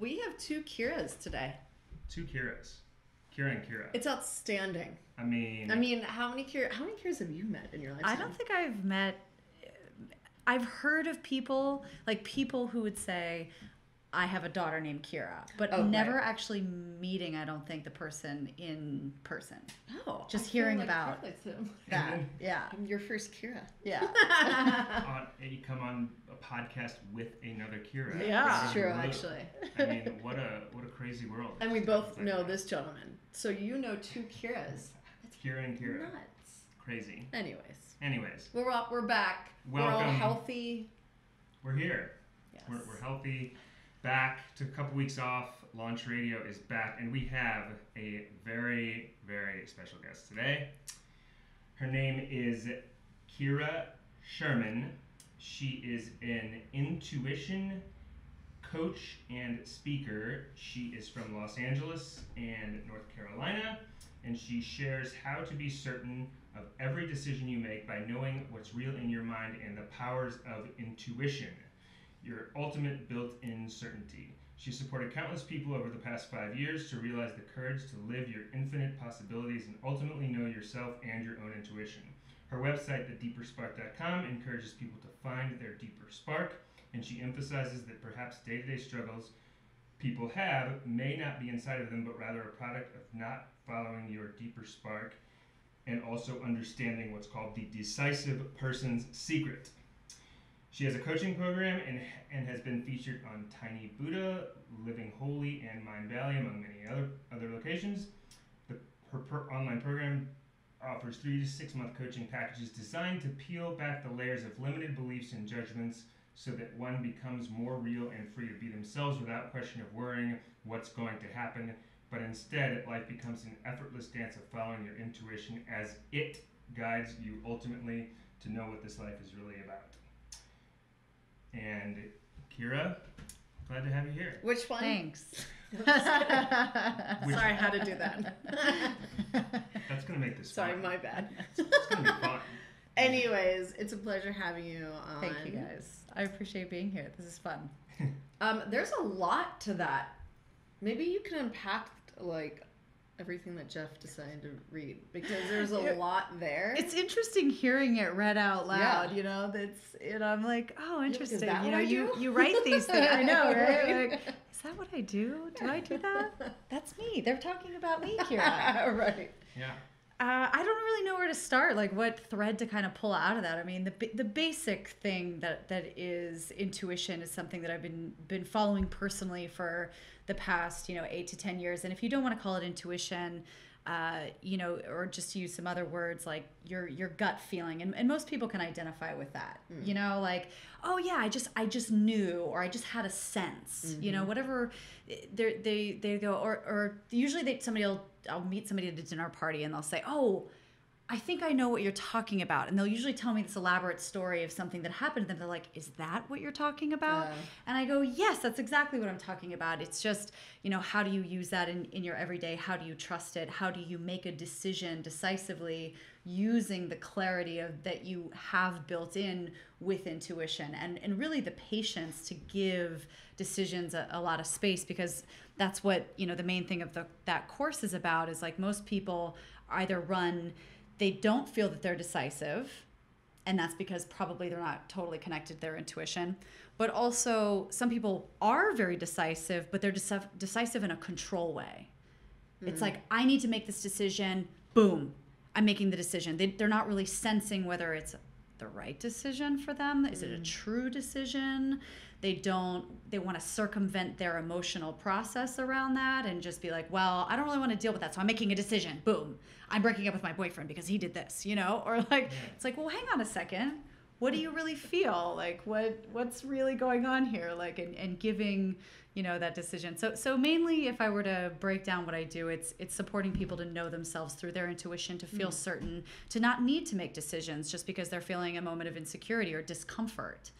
We have two Kirras today. Two Kirras. Kirra and Kirra. It's outstanding. I mean, how many Kirras have you met in your life? I don't think I've met. I've heard of people who would say, I have a daughter named Kirra, but never actually meeting, I don't think, the person in person. Oh. Just hearing about that. Yeah. I'm your first Kirra. Yeah. And you come on a podcast with another Kirra. Yeah. True, actually. I mean, what a crazy world. And we both know this gentleman. So you know two Kirras. That's Kirra and Kirra. Nuts. Crazy. Anyways. We're back. Welcome. We're all healthy. We're here. Yes. We're healthy. Back, took a couple weeks off. Launch Radio is back, and we have a very, very special guest today. Her name is Kirra Sherman. She is an intuition coach and speaker. She is from Los Angeles and North Carolina, and she shares how to be certain of every decision you make by knowing what's real in your mind and the powers of intuition. Your ultimate built-in certainty. She supported countless people over the past 5 years to realize the courage to live your infinite possibilities and ultimately know yourself and your own intuition. Her website, thedeeperspark.com, encourages people to find their deeper spark, and she emphasizes that perhaps day-to-day struggles people have may not be inside of them, but rather a product of not following your deeper spark and also understanding what's called the decisive person's secret. She has a coaching program and has been featured on Tiny Buddha, Living Holy, and Mind Valley, among many other locations. Her online program offers 3 to 6 month coaching packages designed to peel back the layers of limited beliefs and judgments so that one becomes more real and free to be themselves without question of worrying what's going to happen, but instead life becomes an effortless dance of following your intuition as it guides you ultimately to know what this life is really about. And Kirra, glad to have you here. Which one? Thanks. Sorry, how to do that. That's going to make this fun. Sorry, my bad. It's going to be fun. Anyways, it's a pleasure having you on. Thank you, guys. I appreciate being here. This is fun. There's a lot to that. Maybe you can unpack, everything that Jeff decided to read, because there's a lot there. It's interesting hearing it read out loud, yeah. You know, and I'm like, oh, interesting. Yeah, you know, you write these things. I know, right? Like, is that what I do? Do I do that? That's me. They're talking about me, Kirra. Right. Yeah. I don't really know where to start, what thread to kind of pull out of that. I mean, the basic thing that is intuition is something that I've been following personally for the past, 8 to 10 years. And if you don't want to call it intuition, or just use some other words like your gut feeling, and most people can identify with that. Mm. Oh yeah, I just knew, or I just had a sense. Mm-hmm. Whatever they go, or usually I'll meet somebody at a dinner party and they'll say, oh, I think I know what you're talking about. And they'll usually tell me this elaborate story of something that happened to them. They're like, is that what you're talking about? And I go, yes, that's exactly what I'm talking about. It's just, how do you use that in your everyday? How do you trust it? How do you make a decision decisively using the clarity that you have built in with intuition and really the patience to give decisions a lot of space, because that's what, the main thing of that course is about is most people either run, they don't feel that they're decisive, and that's because probably they're not totally connected to their intuition. But also some people are very decisive, but they're decisive in a control way. Mm-hmm. It's like, I need to make this decision, boom, I'm making the decision. They're not really sensing whether it's the right decision for them. Is it a true decision? They want to circumvent their emotional process around that and just be like, well, I don't really want to deal with that, so I'm making a decision. Boom. I'm breaking up with my boyfriend because he did this, Or it's like, well, hang on a second. What do you really feel? What's really going on here? And giving, that decision. So mainly if I were to break down what I do, it's supporting people to know themselves through their intuition, to feel certain, to not need to make decisions just because they're feeling a moment of insecurity or discomfort.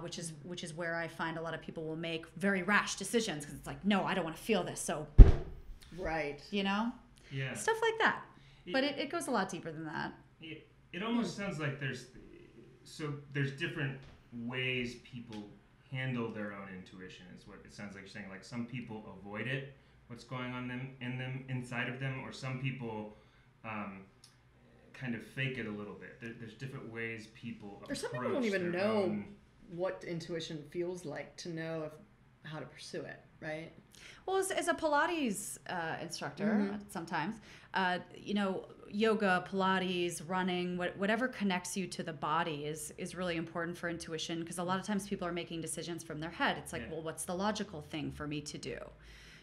Which is where I find a lot of people will make very rash decisions because it's like, no, I don't want to feel this. So, right, yeah, stuff like that. But it goes a lot deeper than that. It almost sounds like there's different ways people handle their own intuition, is what it sounds like you're saying. Like, some people avoid it, what's going on inside of them, or some people kind of fake it a little bit. There's different ways people approach. Or some people don't even know what intuition feels like to know how to pursue it, right? Well, as a Pilates instructor, sometimes, you know, yoga, Pilates, running, whatever connects you to the body is really important for intuition, because a lot of times people are making decisions from their head. It's like, well, what's the logical thing for me to do?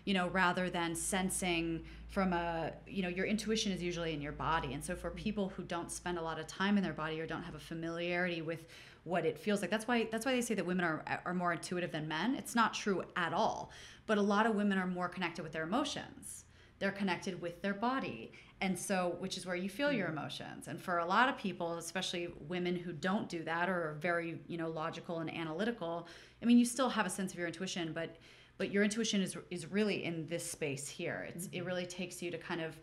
You know, rather than sensing from a, you know, your intuition is usually in your body. And so for people who don't spend a lot of time in their body or don't have a familiarity with what it feels like, that's why they say that women are more intuitive than men. It's not true at all. But a lot of women are more connected with their emotions. They're connected with their body. And so, which is where you feel your emotions. And for a lot of people, especially women who don't do that or are very, you know, logical and analytical, I mean, you still have a sense of your intuition, but your intuition is really in this space here. It really takes you to kind of,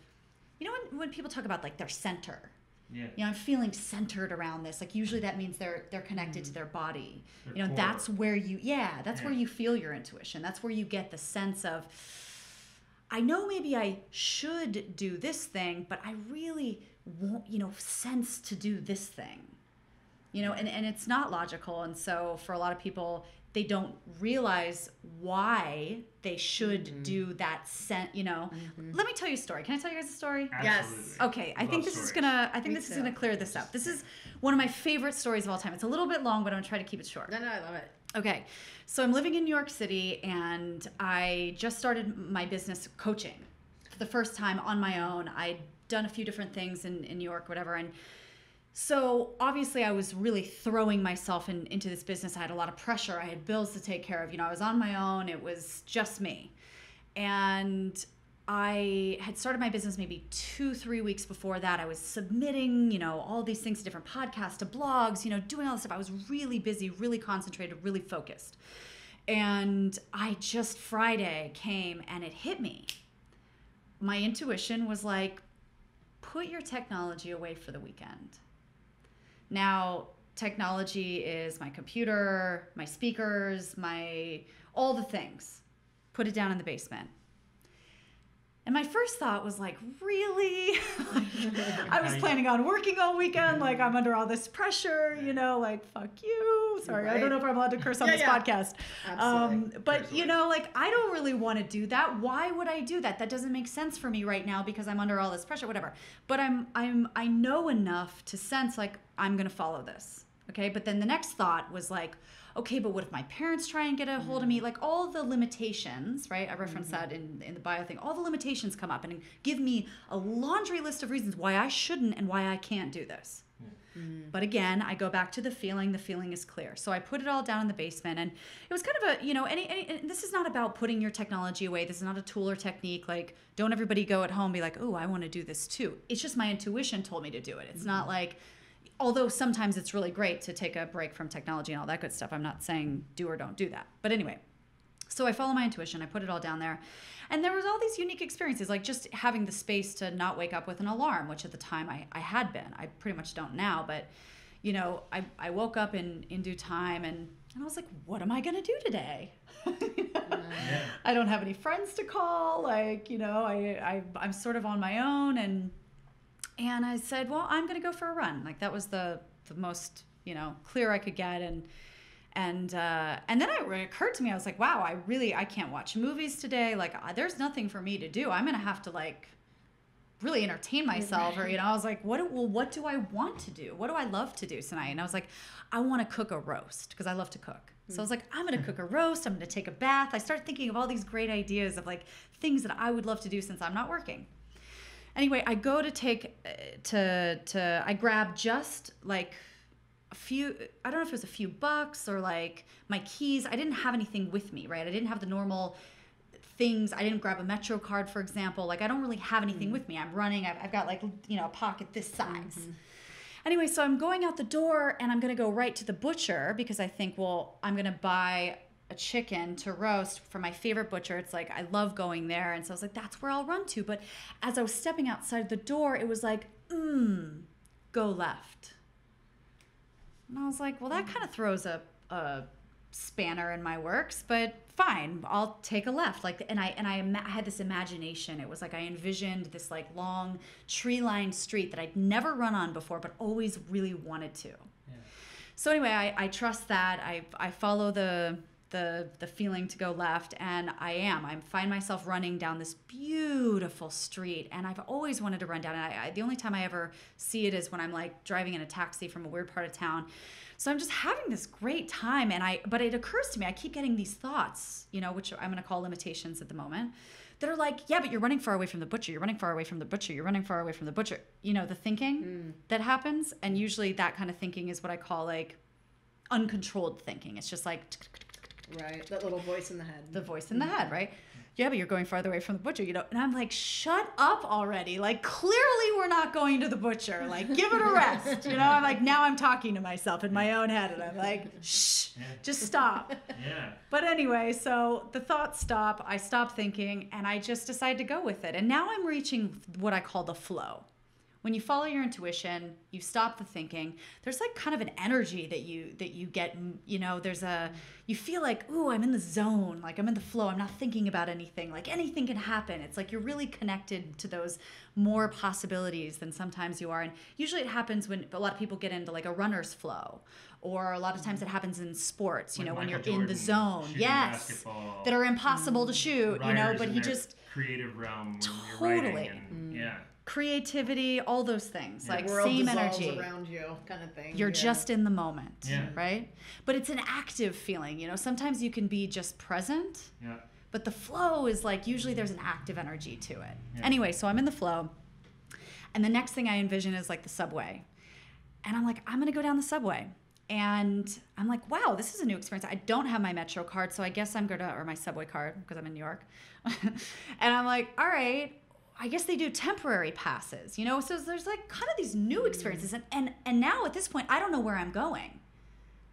you know, when people talk about like their center, you know, I'm feeling centered around this. Like, usually that means they're connected to their body. Their core. That's where you, where you feel your intuition. That's where you get the sense of, I know maybe I should do this thing, but I really won't, you know, sense to do this thing, you know, and it's not logical. And so for a lot of people, they don't realize why they should do that you know. Let me tell you a story. Can I tell you guys a story? Absolutely. Yes. Okay. I think this is gonna clear this up. This is one of my favorite stories of all time. It's a little bit long, but I'm gonna try to keep it short. No, I love it. Okay. So I'm living in New York City, and I just started my business coaching for the first time on my own. I'd done a few different things in New York, whatever, and so obviously I was really throwing myself into this business. I had a lot of pressure. I had bills to take care of. You know, I was on my own. It was just me. And I had started my business maybe 2-3 weeks before that. I was submitting, you know, all these things to different podcasts, to blogs, you know, doing all this stuff. I was really busy, really concentrated, really focused. And I just, Friday came and it hit me. My intuition was like, put your technology away for the weekend. Now, technology is my computer, my speakers, all the things. Put it down in the basement. And my first thought was like, really? Like, I was planning on working all weekend. Like, I'm under all this pressure, you know, like, fuck you. Sorry, right? I don't know if I'm allowed to curse on this podcast. Absolutely. But, absolutely. You know, like, I don't really want to do that. Why would I do that? That doesn't make sense for me right now because I'm under all this pressure, whatever. But I know enough to sense, like, I'm going to follow this. Okay. But then the next thought was like, okay, but what if my parents try and get a hold of me? Like, all the limitations, right? I referenced that in the bio thing. All the limitations come up and give me a laundry list of reasons why I shouldn't and why I can't do this. But again, I go back to the feeling. The feeling is clear. So I put it all down in the basement, and it was kind of a, you know, and this is not about putting your technology away. This is not a tool or technique. Like, don't everybody go at home and be like, oh, I want to do this too. It's just my intuition told me to do it. It's not like, although sometimes it's really great to take a break from technology and all that good stuff. I'm not saying do or don't do that. But anyway, so I follow my intuition. I put it all down there. And there was all these unique experiences, like just having the space to not wake up with an alarm, which at the time I had been. I pretty much don't now. But, you know, I woke up in due time, and I was like, what am I going to do today? You know? I don't have any friends to call. Like, you know, I'm sort of on my own. And I said, well, I'm going to go for a run. Like, that was the most, you know, clear I could get. And then it occurred to me, I was like, wow, I can't watch movies today. Like, there's nothing for me to do. I'm going to have to, like, really entertain myself. Or, you know, I was like, what do I want to do? What do I love to do tonight? And I was like, I want to cook a roast because I love to cook. So I was like, I'm going to cook a roast. I'm going to take a bath. I started thinking of all these great ideas of, like, things that I would love to do since I'm not working. Anyway, I go to I grab just like a few, I don't know if it was a few bucks or like my keys. I didn't have anything with me, right? I didn't have the normal things. I didn't grab a Metro card, for example. Like, I don't really have anything with me. I'm running. I've got, like, you know, a pocket this size. Anyway, so I'm going out the door, and I'm going to go right to the butcher because I think, well, I'm going to buy a chicken to roast from my favorite butcher. It's like, I love going there. And so I was like, that's where I'll run to. But as I was stepping outside the door, it was like, go left. And I was like, well, that kind of throws a spanner in my works, but fine, I'll take a left. Like, and I had this imagination. It was like I envisioned this like long tree-lined street that I'd never run on before, but always really wanted to. Yeah. So anyway, I trust that. I follow the feeling to go left, and I find myself running down this beautiful street, and I've always wanted to run down it. The only time I ever see it is when I'm like driving in a taxi from a weird part of town. So I'm just having this great time, but it occurs to me, I keep getting these thoughts, which I'm gonna call limitations at the moment, that are like, yeah, but you're running far away from the butcher, you're running far away from the butcher, you're running far away from the butcher. The thinking that happens, and usually that kind of thinking is what I call like uncontrolled thinking. It's just like, right, that little voice in the head. The voice in the head, right? Yeah, but you're going farther away from the butcher, And I'm like, shut up already. Like, clearly we're not going to the butcher. Like, give it a rest. I'm like, now I'm talking to myself in my own head, and I'm like, shh, just stop. Yeah. But anyway, so the thoughts stop. I stop thinking, and I just decide to go with it. And now I'm reaching what I call the flow. When you follow your intuition, you stop the thinking. There's like kind of an energy that you get, you feel like, ooh, I'm in the zone. Like, I'm in the flow. I'm not thinking about anything. Like, anything can happen. It's like you're really connected to those more possibilities than sometimes you are. And usually it happens when a lot of people get into like a runner's flow, or a lot of times it happens in sports, like when you're Michael Jordan, in the zone. Yes. Basketball, that are impossible to shoot, but he just creative realm when totally. You're and, yeah. Creativity, all those things, yeah. Like same energy around you, kind of thing. You're just in the moment, right? But it's an active feeling, Sometimes you can be just present, but the flow is like usually there's an active energy to it. Yeah. Anyway, so I'm in the flow, and the next thing I envision is like the subway, and I'm like, I'm gonna go down the subway, and I'm like, wow, this is a new experience. I don't have my Metro card, so I guess I'm gonna, or my subway card, because I'm in New York, and I'm like, all right. I guess they do temporary passes, So there's like kind of these new experiences, and now at this point I don't know where I'm going,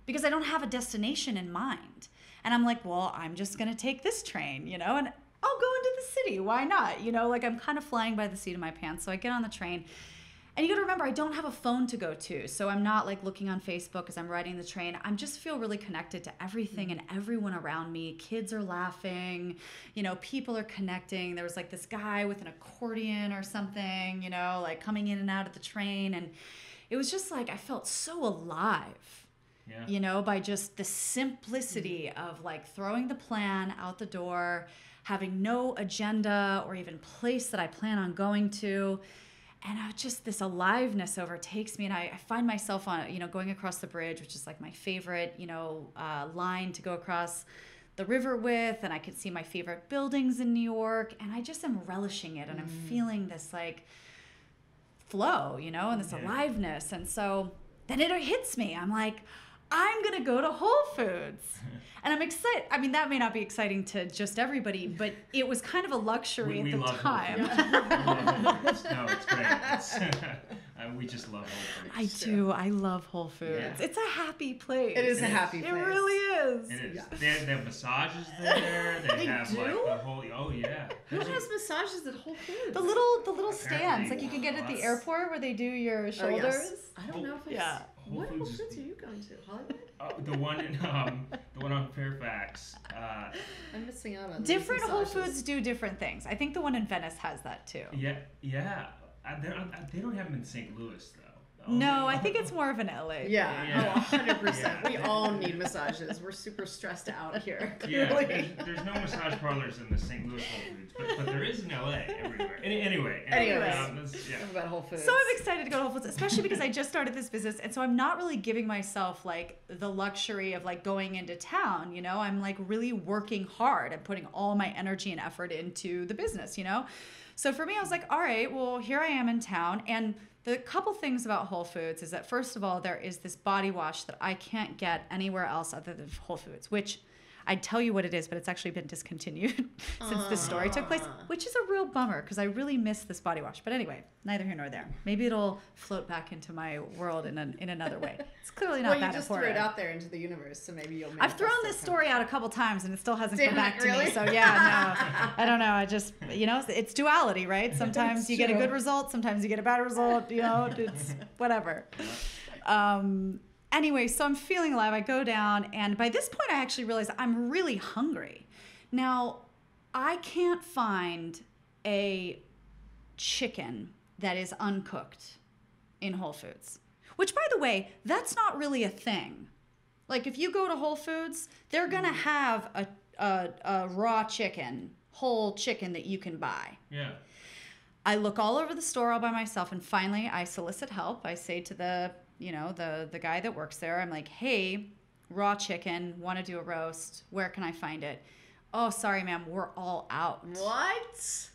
because I don't have a destination in mind. And I'm like, well, I'm just gonna take this train, and I'll go into the city. Why not? Like I'm kind of flying by the seat of my pants. So I get on the train, and you got to remember I don't have a phone to go to, so I'm not like looking on Facebook as I'm riding the train. I just feel really connected to everything and everyone around me. Kids are laughing, people are connecting. There was like this guy with an accordion or something, like coming in and out of the train, and it was just like I felt so alive, by just the simplicity of like throwing the plan out the door, having no agenda or even place that I plan on going to. And this aliveness overtakes me, and I find myself on, going across the bridge, which is like my favorite, line to go across the river with, and I can see my favorite buildings in New York, and I just am relishing it, and I'm feeling this like flow, and this aliveness. And so then it hits me. I'm like, I'm gonna go to Whole Foods, and I'm excited. I mean, that may not be exciting to just everybody, but it was kind of a luxury at the time. No, it's great. We just love Whole Foods. I do. I love Whole Foods. Yeah. It's a happy place. It is a happy place. It really is. It is. Yeah. They have massages there. They have do? Like the whole. Oh yeah. Who has massages at Whole Foods? The little stands, like you can get at the airport where they do your shoulders. Oh, yes. I don't know if it's. Yeah. What Whole Foods are you going to? Hollywood? The one on Fairfax. I'm missing out on different Whole Foods do different things. I think the one in Venice has that too. Yeah. They don't have them in St. Louis though. No, I think it's more of an LA. Yeah. Oh, 100%. Yeah. We all need massages. We're super stressed out here. Clearly. Yeah, there's no massage parlors in the St. Louis Whole Foods, but there is in LA everywhere. Anyway. About Whole Foods. So I'm excited to go to Whole Foods, especially because I just started this business, and so I'm not really giving myself like the luxury of like going into town. I'm like really working hard and putting all my energy and effort into the business. So for me, I was like, all right, well, here I am in town. And the couple things about Whole Foods is that, first of all, there is this body wash that I can't get anywhere else other than Whole Foods, which I'd tell you what it is, but it's actually been discontinued since the story took place, which is a real bummer because I really miss this body wash. But anyway, neither here nor there. Maybe it'll float back into my world in another way. It's clearly not that important. Well, you just threw it out there into the universe, so maybe you'll. I've thrown this story out a couple times, and it still hasn't come back to me. So yeah, no, I don't know. I just it's duality, right? Sometimes you get a good result, sometimes you get a bad result. It's whatever. Anyway, so I'm feeling alive. I go down, and by this point, I actually realize I'm really hungry. Now, I can't find a chicken that is uncooked in Whole Foods, which, by the way, that's not really a thing. Like, if you go to Whole Foods, they're going to have a raw chicken, whole chicken that you can buy. Yeah. I look all over the store all by myself, and finally, I solicit help. I say to the guy that works there, I'm like, hey, raw chicken, want to do a roast. Where can I find it? Oh, sorry, ma'am. We're all out. What?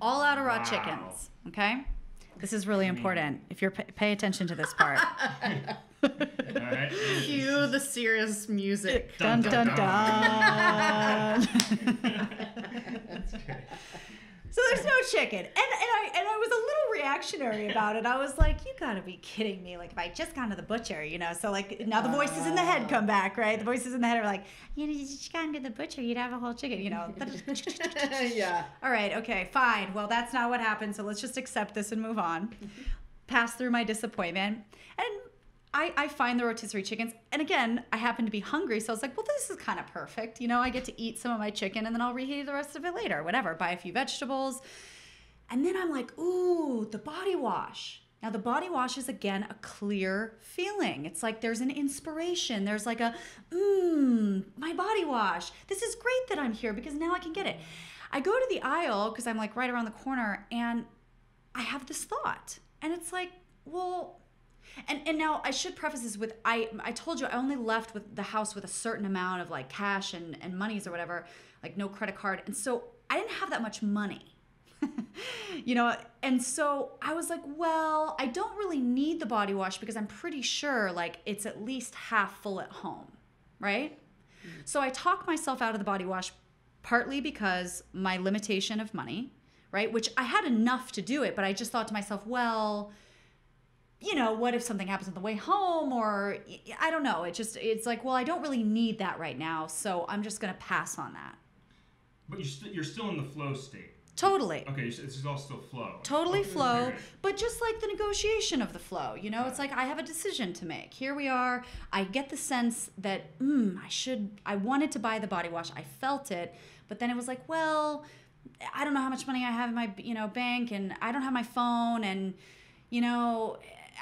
All out of raw chickens. Okay. This is really important. If you're pay attention to this part. All right. Cue the serious music. Dun, dun, dun, dun. That's great. So there's no chicken, and I was a little reactionary about it. I was like, you gotta be kidding me! Like, if I just gone to the butcher, you know. So like now the voices in the head come back, right? The voices in the head are like, you know, you just gone to the butcher, you'd have a whole chicken, you know. Yeah. All right. Okay. Fine. Well, that's not what happened. So let's just accept this and move on. Pass through my disappointment, and I find the rotisserie chickens, and again, I happen to be hungry, so I was like, well, this is kind of perfect. You know, I get to eat some of my chicken, and then I'll reheat the rest of it later, whatever, buy a few vegetables. And then I'm like, ooh, the body wash. Now, the body wash is, again, a clear feeling. It's like there's an inspiration. There's like a, my body wash. This is great that I'm here because now I can get it. I go to the aisle because I'm like right around the corner, and I have this thought. And it's like, well... And now I should preface this with, I told you I only left with the house with a certain amount of like cash and monies or whatever, like no credit card. And so I didn't have that much money, you know? And so I was like, well, I don't really need the body wash because I'm pretty sure like it's at least half full at home, right? Mm-hmm. So I talked myself out of the body wash partly because my limitation of money, right? Which I had enough to do it, but I just thought to myself, well... you know, what if something happens on the way home, or I don't know. It's like, well, I don't really need that right now, so I'm just going to pass on that. But you're still in the flow state. Totally. Okay, so this is all still flow. Totally flow, but just like the negotiation of the flow, you know, It's like I have a decision to make. Here we are. I get the sense that, I wanted to buy the body wash. I felt it, but then it was like, well, I don't know how much money I have in my, bank, and I don't have my phone, and, you know...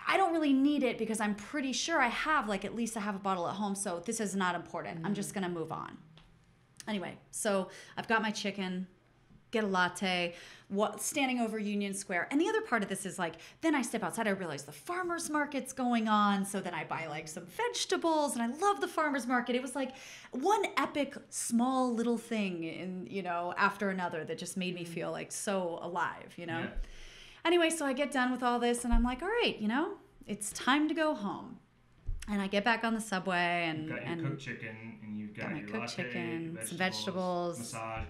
I don't really need it because I'm pretty sure I have, like, at least I have a bottle at home, so this is not important. Mm-hmm. I'm just going to move on. Anyway, so I've got my chicken, get a latte, standing over Union Square. And the other part of this is, like, then I step outside. I realize the farmer's market's going on, so then I buy, like, some vegetables, and I love the farmer's market. It was, like, one epic small little thing, after another that just made me feel, like, so alive, you know? Yeah. Anyway, so I get done with all this, and I'm like, all right, it's time to go home. And I get back on the subway, and... You've got your cooked chicken, and you've got your latte, chicken, vegetables, some vegetables. Massage.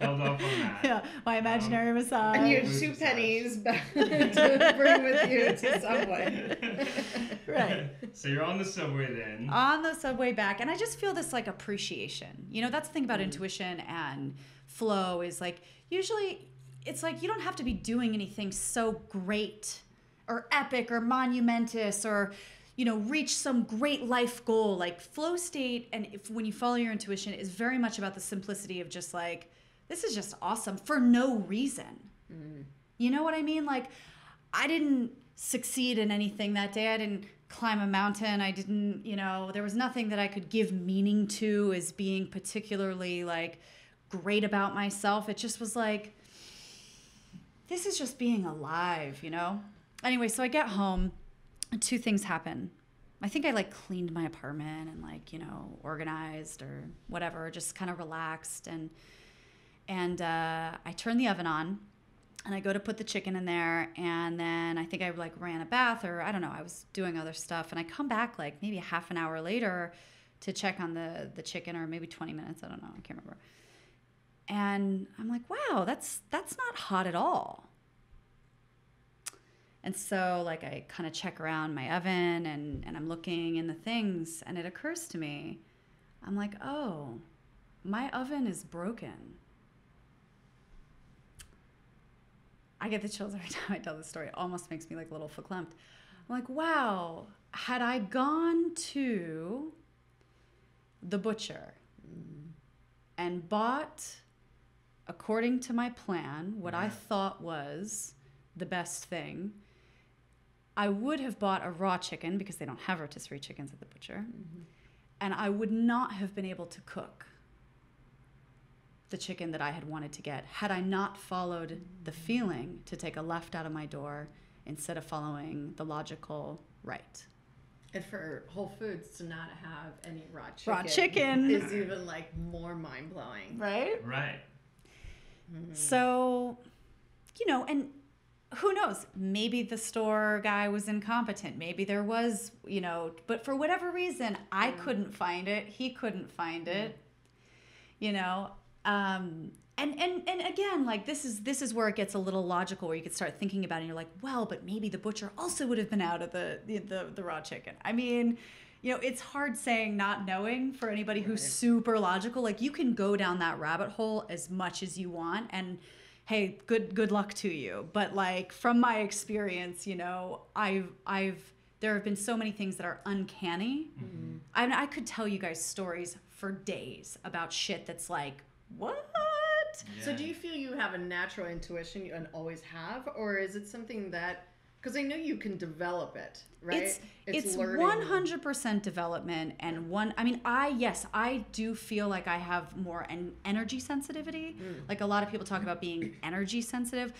Held off on that. Yeah, my imaginary massage. And you had $2 back to bring with you to Subway. Right. So you're on the subway then. On the subway back, and I just feel this, like, appreciation. You know, that's the thing about intuition and flow is, like... Usually, it's like you don't have to be doing anything so great or epic or monumentous or, reach some great life goal. Like flow state and when you follow your intuition is very much about the simplicity of just like, this is just awesome for no reason. Mm-hmm. You know what I mean? Like I didn't succeed in anything that day. I didn't climb a mountain. I didn't, there was nothing that I could give meaning to as being particularly like, great about myself. It just was like, this is just being alive, Anyway, so I get home and two things happen. I think I like cleaned my apartment and like, organized or whatever, just kind of relaxed. And I turned the oven on and I go to put the chicken in there. And then I think I like ran a bath or I don't know, I was doing other stuff. And I come back like maybe half an hour later to check on the chicken or maybe 20 minutes. I don't know. I can't remember. And I'm like, wow, that's not hot at all. And so like I kind of check around my oven and I'm looking in the things and it occurs to me, I'm like, oh, my oven is broken. I get the chills every time I tell this story. It almost makes me like a little verklempt. I'm like, wow, had I gone to the butcher and bought, according to my plan, what I thought was the best thing, I would have bought a raw chicken because they don't have rotisserie chickens at the butcher. And I would not have been able to cook the chicken that I had wanted to get had I not followed the feeling to take a left out of my door instead of following the logical right. And for Whole Foods to not have any raw chicken is even like more mind-blowing. Right? Right. So, you know, and who knows? Maybe the store guy was incompetent. Maybe there was, you know, but for whatever reason, I couldn't find it. He couldn't find it, you know? And again, like this is where it gets a little logical, where you could start thinking about it and you're like, well, but maybe the butcher also would have been out of the raw chicken. I mean, you know, it's hard saying not knowing for anybody who's super logical. Like you can go down that rabbit hole as much as you want, and hey, good luck to you. But like from my experience, you know, there have been so many things that are uncanny. I mean, I could tell you guys stories for days about shit that's like, what? Yeah. So do you feel you have a natural intuition and always have, or is it something that, because I know you can develop it, right? It's 100% development. And I do feel like I have more an energy sensitivity. Like a lot of people talk about being energy sensitive.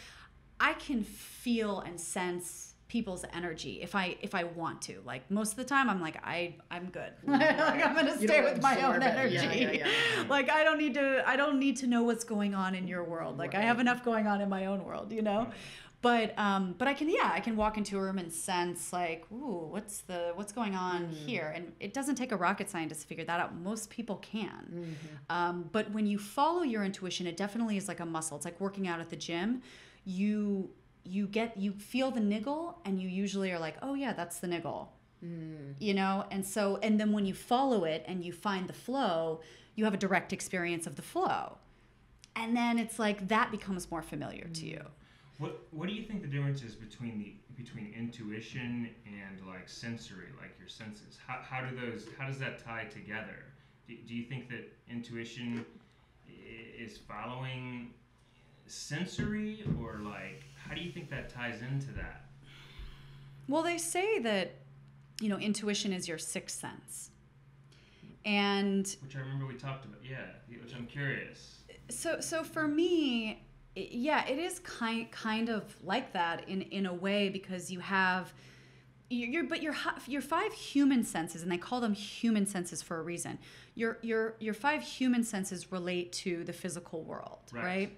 I can feel and sense people's energy if I want to. Like most of the time I'm like, I'm good. Like I'm gonna stay with my own energy. Yeah. Like I don't need to know what's going on in your world. Like I have enough going on in my own world, you know? But I can walk into a room and sense like, ooh, what's going on here? And it doesn't take a rocket scientist to figure that out. Most people can. But when you follow your intuition, it definitely is like a muscle. It's like working out at the gym. You feel the niggle and you usually are like, oh yeah, that's the niggle, you know? And then when you follow it and you find the flow, you have a direct experience of the flow. And then it's like, that becomes more familiar to you. What do you think the difference is between intuition and like sensory, like your senses? How does that tie together? Do you think that intuition is following sensory, or like how do you think that ties into that? Well, they say that, you know, intuition is your sixth sense, and which I remember we talked about. Yeah, which I'm curious. So for me, yeah, it is kind of like that in a way, because you have your five human senses, and they call them human senses for a reason. Your five human senses relate to the physical world, right?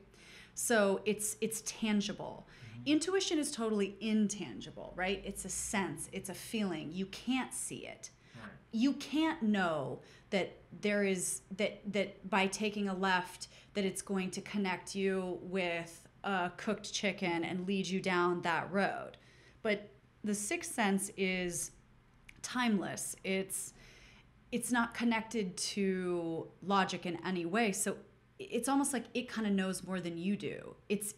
So it's tangible. Intuition is totally intangible, right? It's a sense, it's a feeling. You can't see it. Right. You can't know that there is that by taking a left that it's going to connect you with a cooked chicken and lead you down that road. But the sixth sense is timeless. It's not connected to logic in any way. So it's almost like it kind of knows more than you do. It's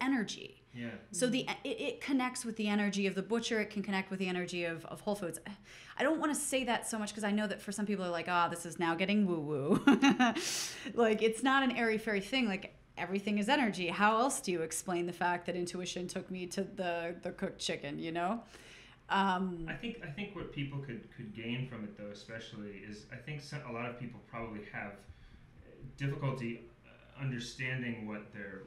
energy. Yeah. So it connects with the energy of the butcher. It can connect with the energy of Whole Foods. I don't want to say that so much because I know that for some people are like, this is now getting woo-woo. Like it's not an airy-fairy thing. Like everything is energy. How else do you explain the fact that intuition took me to the cooked chicken, you know? I think what people could gain from it though, especially, is I think a lot of people probably have difficulty understanding what their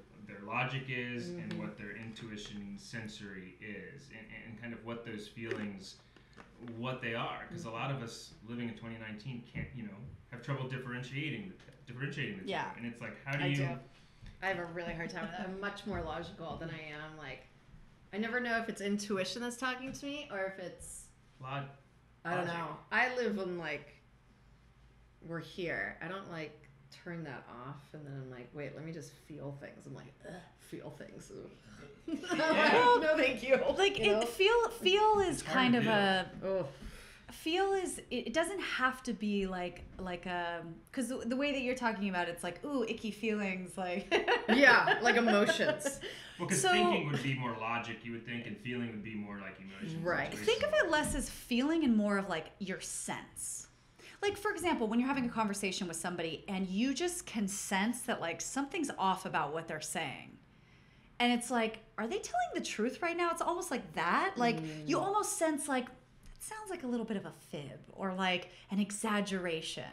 logic is and what their intuition and sensory is, and kind of what those feelings, what they are, because a lot of us living in 2019 can't, you know, have trouble differentiating the two. Yeah. And it's like, how do you? I have a really hard time with that. I'm much more logical than I am. Like, I never know if it's intuition that's talking to me or if it's I don't know. I live in like, we're here. I don't like turn that off, and then I'm like, wait, let me just feel things. I'm like, feel things. Yeah. Well, no, thank you. Like, you know? feel is kind of a feel is, it doesn't have to be because the way that you're talking about it's like, ooh, icky feelings, like yeah, like emotions. Well, because thinking would be more logic, you would think, and feeling would be more like emotions. Right. Think of it less as feeling and more of like your sense. Like, for example, when you're having a conversation with somebody and you just can sense that like something's off about what they're saying. And it's like, are they telling the truth right now? It's almost like that. Like you almost sense like, that sounds like a little bit of a fib or like an exaggeration.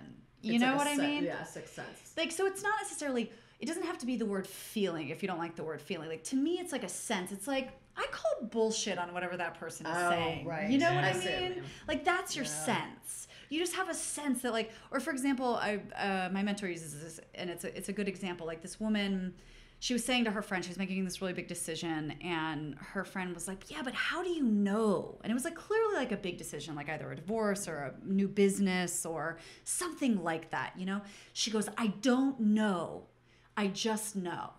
You know what I mean? Yeah, sixth sense. Like, so it's not necessarily, it doesn't have to be the word feeling if you don't like the word feeling. Like, to me, it's like a sense. It's like, I call bullshit on whatever that person is saying. Right. You know what I mean? Like, that's your sense. You just have a sense that like, or for example, my mentor uses this and it's a good example. Like this woman, she was saying to her friend, she was making this really big decision, and her friend was like, yeah, but how do you know? And it was like clearly like a big decision, like either a divorce or a new business or something like that, you know? She goes, I don't know. I just know.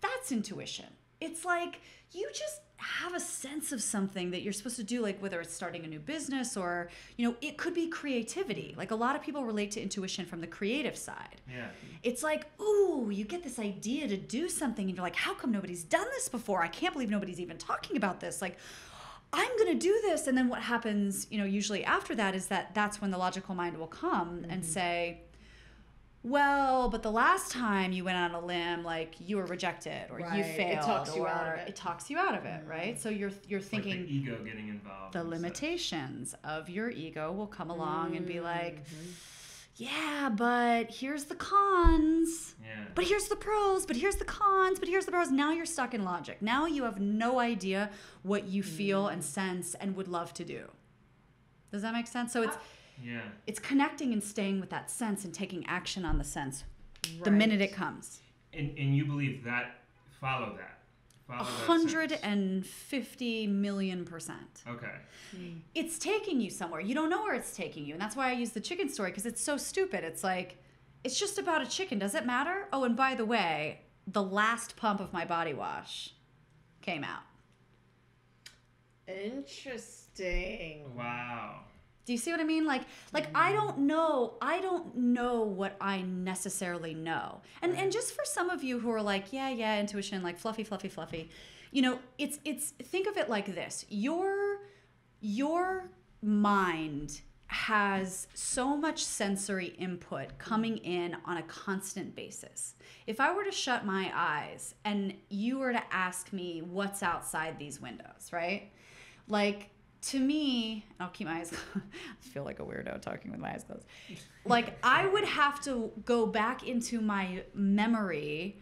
That's intuition. It's like you just have a sense of something that you're supposed to do, like whether it's starting a new business or, you know, it could be creativity. Like a lot of people relate to intuition from the creative side. Yeah. It's like, ooh, you get this idea to do something and you're like, how come nobody's done this before? I can't believe nobody's even talking about this. Like, I'm going to do this. And then what happens, you know, usually after that is that that's when the logical mind will come and say, well, but the last time you went on a limb, like you were rejected or you failed. It talks you out of it, right? So you're thinking like the ego getting involved. The limitations of your ego will come along and be like, yeah, but here's the cons. Yeah. But here's the pros, but here's the cons, but here's the pros. Now you're stuck in logic. Now you have no idea what you feel and sense and would love to do. Does that make sense? So it's it's connecting and staying with that sense and taking action on the sense the minute it comes. And you believe that, follow that. 150 million %. Okay. It's taking you somewhere. You don't know where it's taking you. And that's why I use the chicken story, because it's so stupid. It's like, it's just about a chicken. Does it matter? Oh, and by the way, the last pump of my body wash came out. Interesting. Wow. Do you see what I mean? Like I don't know what I necessarily know. And just for some of you who are like, yeah, intuition, like fluffy. You know, it's think of it like this. Your mind has so much sensory input coming in on a constant basis. If I were to shut my eyes and you were to ask me what's outside these windows, right? Like, to me, and I'll keep my eyes closed. I feel like a weirdo talking with my eyes closed. Like, I would have to go back into my memory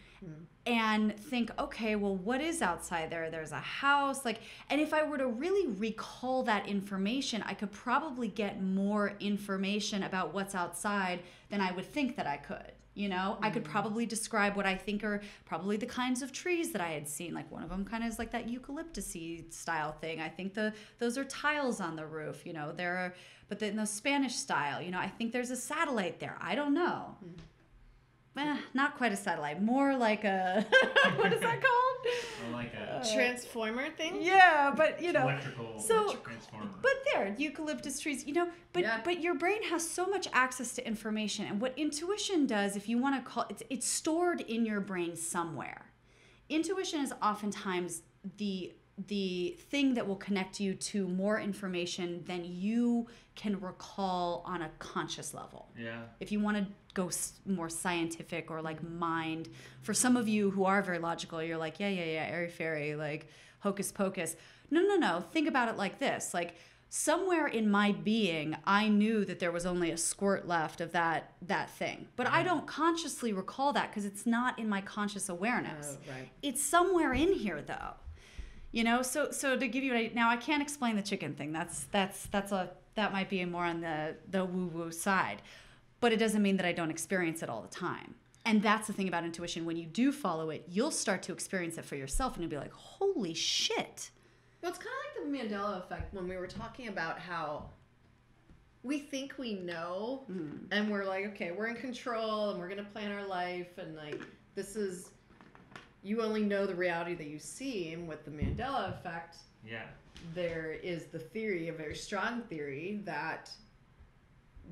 and think, okay, well, what is outside there? There's a house. Like, and if I were to really recall that information, I could probably get more information about what's outside than I would think that I could. You know, I could probably describe what I think are probably the kinds of trees that I had seen. Like one of them kind of is like that eucalyptus-y style thing. I think those are tiles on the roof, you know, but then the Spanish style, you know, I think there's a satellite there. I don't know. Not quite a satellite, more like a, what is that called? Like a transformer thing? Yeah, but you know. Electrical transformer. But there, eucalyptus trees, you know, but your brain has so much access to information, and what intuition does, if you want to call it, it's stored in your brain somewhere. Intuition is oftentimes the thing that will connect you to more information than you can recall on a conscious level. Yeah. If you want to go more scientific or like mind, for some of you who are very logical, you're like, yeah, airy fairy, like hocus pocus. No. Think about it like this. Like somewhere in my being, I knew that there was only a squirt left of that thing. But I don't consciously recall that because it's not in my conscious awareness. Oh, right. It's somewhere in here though. You know, so to give you now, I can't explain the chicken thing. That might be more on the woo-woo side, but it doesn't mean that I don't experience it all the time. And that's the thing about intuition. When you do follow it, you'll start to experience it for yourself, and you'll be like, "Holy shit!" Well, it's kind of like the Mandela effect when we were talking about how we think we know, and we're like, "Okay, we're in control, and we're gonna plan our life, and like this is." you only know the reality that you see. And with the Mandela effect, yeah, there is the theory, a very strong theory, that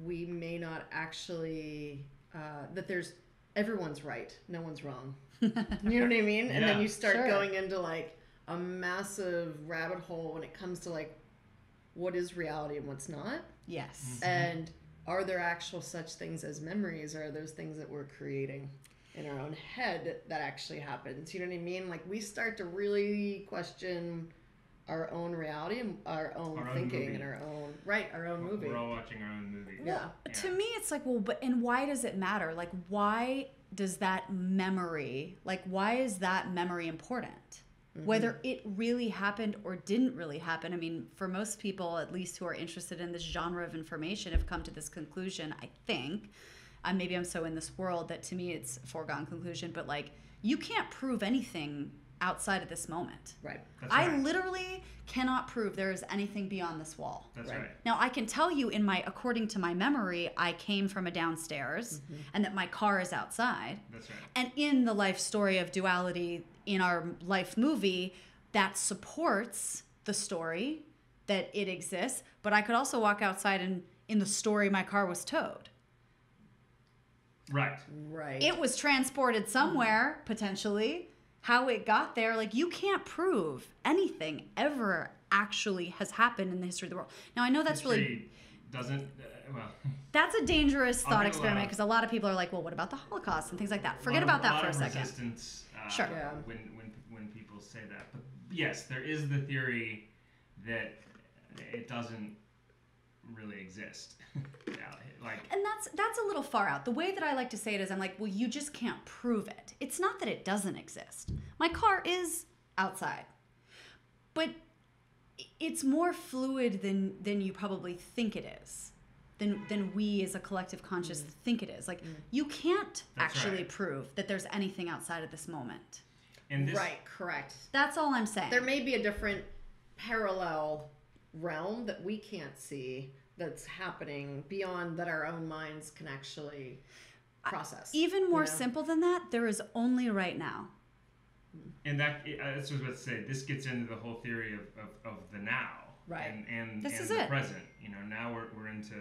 we may not actually, that there's, everyone's right, no one's wrong. You know what I mean? And yeah, then you start going into like a massive rabbit hole when it comes to like, what is reality and what's not? Yes. Mm-hmm. And are there actual such things as memories, or are those things that we're creating in our own head that actually happens? You know what I mean? Like, we start to really question our own reality and our own thinking and our own, our own movie. We're all watching our own movie. Well, yeah. To me, it's like, well, but, and why does it matter? Like, why does that memory, like, why is that memory important? Mm-hmm. Whether it really happened or didn't really happen. I mean, for most people, at least who are interested in this genre of information, have come to this conclusion, I think. Maybe I'm so in this world that to me it's a foregone conclusion, but like, you can't prove anything outside of this moment. Right. That's right. I literally cannot prove there is anything beyond this wall. That's right. Now, I can tell you in my, according to my memory, I came from a downstairs, mm-hmm, and that my car is outside. That's right. And in the life story of duality, in our life movie, that supports the story that it exists, but I could also walk outside and in the story my car was towed. Right. Right. It was transported somewhere, mm-hmm, potentially. How it got there, like, you can't prove anything ever actually has happened in the history of the world. Now, I know that's history really doesn't, well, that's a dangerous thought experiment, because a lot of people are like, well, what about the Holocaust and things like that? Forget about that for a second. Resistance, sure. Yeah. When people say that, but yes, there is the theory that it doesn't really exist. Like, and that's a little far out. The way that I like to say it is, I'm like, well, you just can't prove it. It's not that it doesn't exist. My car is outside, but it's more fluid than you probably think it is, than we as a collective conscious, mm-hmm, think it is. Like, mm-hmm, you can't actually prove that there's anything outside of this moment. And this, right, correct. That's all I'm saying. There may be a different parallel realm that we can't see that's happening beyond that our own minds can actually process. Even more simple than that, there is only right now. And that's what I was about to say. This gets into the whole theory of the now, right? And the present. You know, now we're into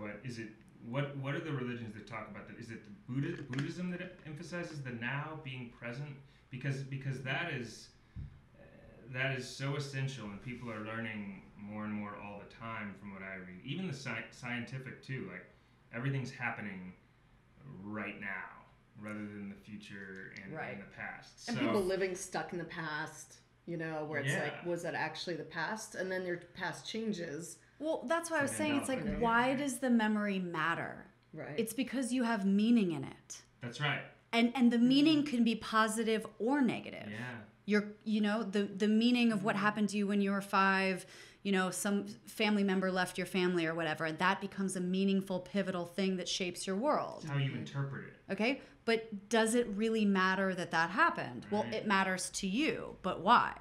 what is it? What are the religions that talk about that? Is it the Buddhism that emphasizes the now being present? Because that is so essential, and people are learning more and more all the time from what I read. Even the scientific too, like, everything's happening right now rather than the future and the past. And so, people living stuck in the past, you know, where it's like, was that actually the past? And then their past changes. Well, that's why I was saying, it's like, why does the memory matter? Right. It's because you have meaning in it. That's right. And the meaning can be positive or negative. Yeah. You know, the meaning of what happened to you when you were 5, you know, some family member left your family or whatever, and that becomes a meaningful, pivotal thing that shapes your world. It's how you interpret it. Okay? But does it really matter that happened? Right. Well, it matters to you, but why?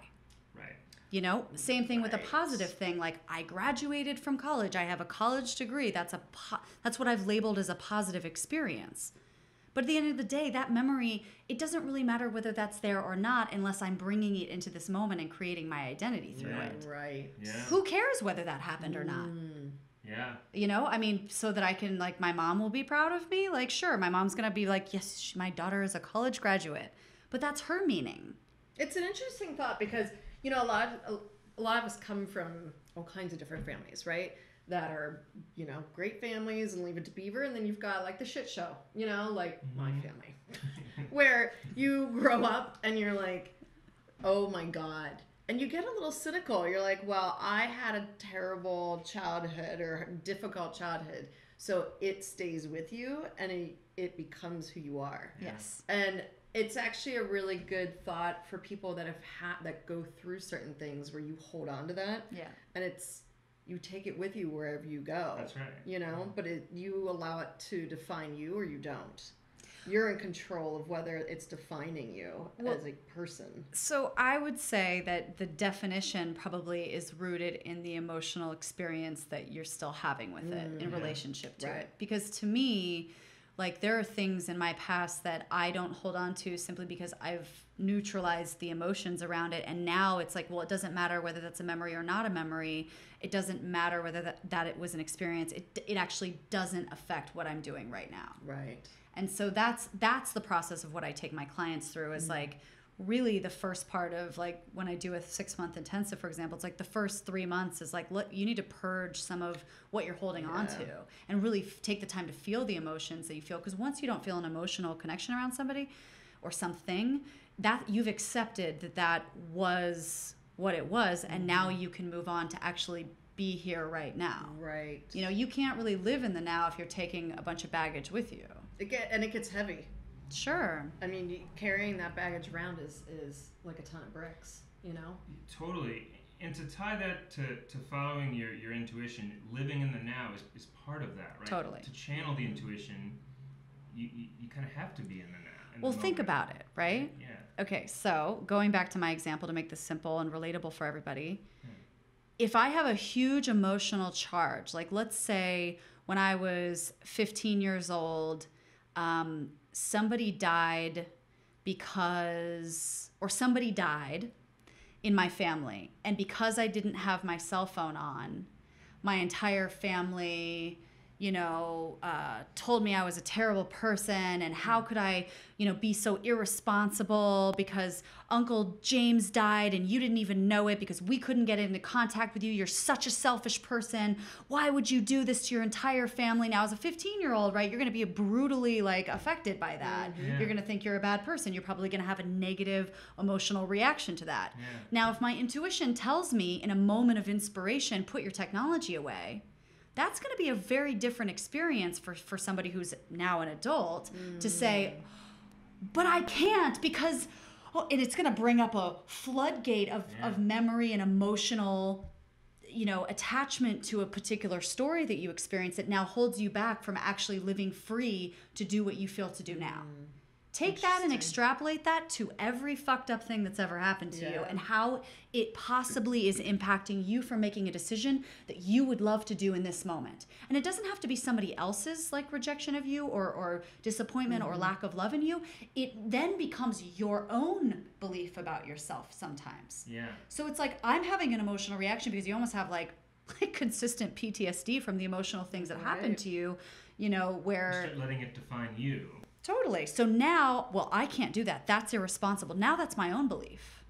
Right. You know, same thing with a positive thing, like, I graduated from college, I have a college degree, that's what I've labeled as a positive experience. But at the end of the day, that memory, it doesn't really matter whether that's there or not, unless I'm bringing it into this moment and creating my identity through it. Right. Yeah. Who cares whether that happened or not? Yeah. You know, I mean, so that I can, like, my mom will be proud of me. Like, sure, my mom's going to be like, yes, my daughter is a college graduate. But that's her meaning. It's an interesting thought, because, you know, a lot of us come from all kinds of different families, right? That are, you know, great families and Leave It to Beaver, and then you've got like the shit show, you know, like my family, where you grow up and you're like, oh my God. And you get a little cynical. You're like, well, I had a terrible childhood or difficult childhood. So it stays with you and it becomes who you are. Yes. And it's actually a really good thought for people that have that go through certain things where you hold on to that. Yeah. And you take it with you wherever you go. That's right. You know, but you allow it to define you or you don't. You're in control of whether it's defining you as a person. So I would say that the definition probably is rooted in the emotional experience that you're still having with it in relationship to it. Because to me, Like, there are things in my past that I don't hold on to simply because I've neutralized the emotions around it. And now it's like, well, it doesn't matter whether that's a memory or not a memory. It doesn't matter whether that it was an experience. It actually doesn't affect what I'm doing right now. Right. And so that's the process of what I take my clients through is like, really the first part of like when I do a 6-month intensive, for example, it's like the first 3 months is like, look, you need to purge some of what you're holding on to and really take the time to feel the emotions that you feel. Because once you don't feel an emotional connection around somebody or something, that you've accepted that was what it was. And now you can move on to actually be here right now. Right. You know, you can't really live in the now if you're taking a bunch of baggage with you. And it gets heavy. Sure. I mean, carrying that baggage around is like a ton of bricks, you know? Totally. And to tie that to following your intuition, living in the now is part of that, right? Totally. To channel the intuition, you kind of have to be in the now. Well, think about it, right? Yeah. Okay, so going back to my example to make this simple and relatable for everybody, if I have a huge emotional charge, like let's say when I was 15 years old, somebody died somebody died in my family. And because I didn't have my cell phone on, my entire family, you know, told me I was a terrible person. And how could I, you know, be so irresponsible because Uncle James died and you didn't even know it because we couldn't get into contact with you. You're such a selfish person. Why would you do this to your entire family? Now, as a 15-year-old, right, you're going to be brutally, like, affected by that. Yeah. You're going to think you're a bad person. You're probably going to have a negative emotional reaction to that. Yeah. Now, if my intuition tells me in a moment of inspiration, put your technology away, that's going to be a very different experience for somebody who's now an adult to say, but I can't because, oh, and it's going to bring up a floodgate of memory and emotional, you know, attachment to a particular story that you experienced that now holds you back from actually living free to do what you feel to do now. Take that and extrapolate that to every fucked up thing that's ever happened to you and how it possibly is impacting you from making a decision that you would love to do in this moment. And it doesn't have to be somebody else's like rejection of you or disappointment or lack of love in you. It then becomes your own belief about yourself sometimes. Yeah. So it's like I'm having an emotional reaction because you almost have like consistent PTSD from the emotional things that happened to you, you know, where... You start letting it define you. Totally. So now, well, I can't do that. That's irresponsible. Now that's my own belief.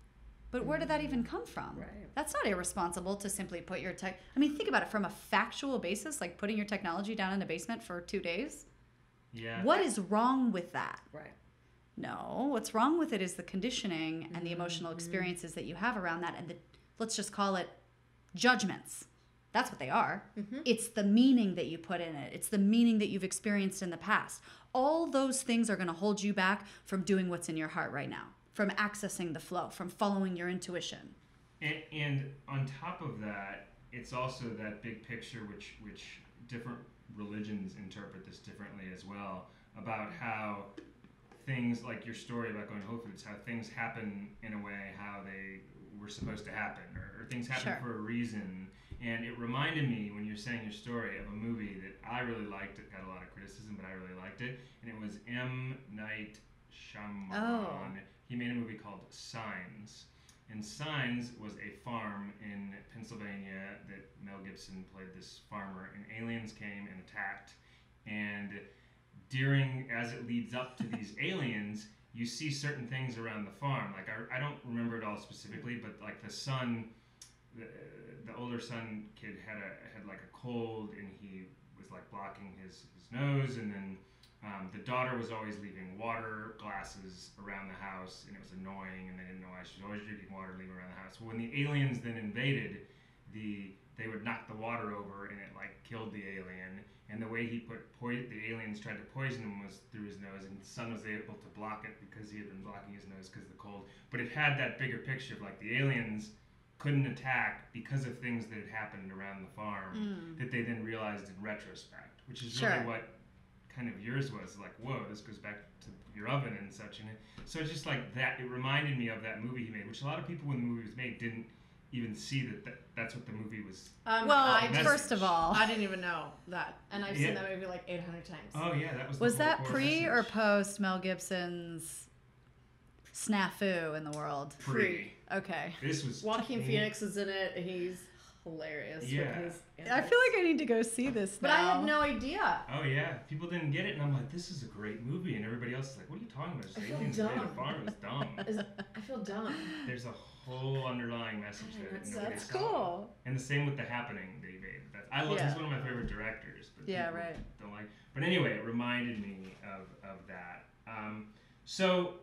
But where did that even come from? Right. That's not irresponsible to simply put your tech. I mean, think about it from a factual basis, like putting your technology down in the basement for 2 days. Yeah. What is wrong with that? Right. No, what's wrong with it is the conditioning and the emotional experiences that you have around that and the, let's just call it judgments. That's what they are. It's the meaning that you put in it. It's the meaning that you've experienced in the past. All those things are going to hold you back from doing what's in your heart right now, from accessing the flow, from following your intuition. And on top of that, it's also that big picture, which different religions interpret this differently as well, about how things like your story about going to Whole Foods, how things happen in a way how they were supposed to happen, or things happen for a reason. And it reminded me, when you're saying your story, of a movie that I really liked. It got a lot of criticism, but I really liked it. And it was M Night Shyamalan. Oh. He made a movie called Signs. And Signs was a farm in Pennsylvania that Mel Gibson played this farmer. And aliens came and attacked. And as it leads up to these aliens, you see certain things around the farm. Like, I don't remember it all specifically, but like the son... The older son kid had like a cold, and he was like blocking his nose, and then the daughter was always leaving water glasses around the house, and it was annoying, and they didn't know why she was always drinking water and leaving around the house. Well, when the aliens then invaded, they would knock the water over, and it like killed the alien. And the way he the aliens tried to poison him was through his nose, and the son was able to block it because he had been blocking his nose because of the cold. But it had that bigger picture of like the aliens couldn't attack because of things that had happened around the farm that they then realized in retrospect, which is really what kind of yours was. Like, whoa, this goes back to your oven and such. And so it's just like that. It reminded me of that movie he made, which a lot of people when the movie was made didn't even see that that's what the movie was. First of all, I didn't even know that, and I've seen that movie like 800 times. Oh yeah, that was. Was that pre or post Mel Gibson's snafu in the world? Pre. Okay. This was. Joaquin Phoenix is in it. He's hilarious. Yeah. With his I feel like I need to go see this now. But I had no idea. Oh yeah, people didn't get it, and I'm like, this is a great movie, and everybody else is like, what are you talking about? It's aliens made a farm. It's dumb. I feel dumb. There's a whole underlying message there. That's cool. And the same with The Happening. They made. I love. He's one of my favorite directors. But don't like. But anyway, it reminded me of that. So